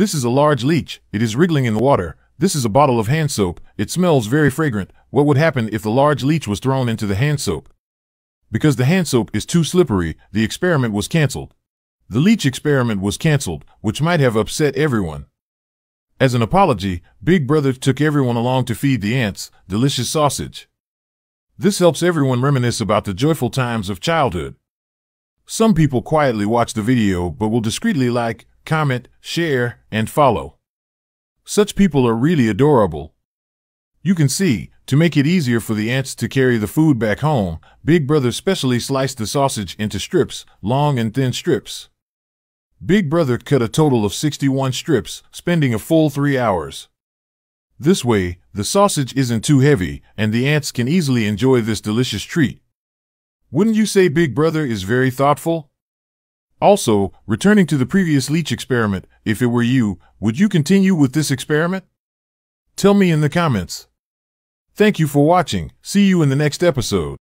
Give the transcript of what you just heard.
This is a large leech. It is wriggling in the water. This is a bottle of hand soap. It smells very fragrant. What would happen if the large leech was thrown into the hand soap? Because the hand soap is too slippery, the experiment was canceled. The leech experiment was canceled, which might have upset everyone. As an apology, Big Brother took everyone along to feed the ants delicious sausage. This helps everyone reminisce about the joyful times of childhood. Some people quietly watch the video but will discreetly like, comment, share, and follow. Such people are really adorable. You can see, to make it easier for the ants to carry the food back home, Big Brother specially sliced the sausage into strips, long and thin strips. Big Brother cut a total of 61 strips, spending a full 3 hours. This way, the sausage isn't too heavy, and the ants can easily enjoy this delicious treat. Wouldn't you say Big Brother is very thoughtful? Also, returning to the previous leech experiment, if it were you, would you continue with this experiment? Tell me in the comments. Thank you for watching. See you in the next episode.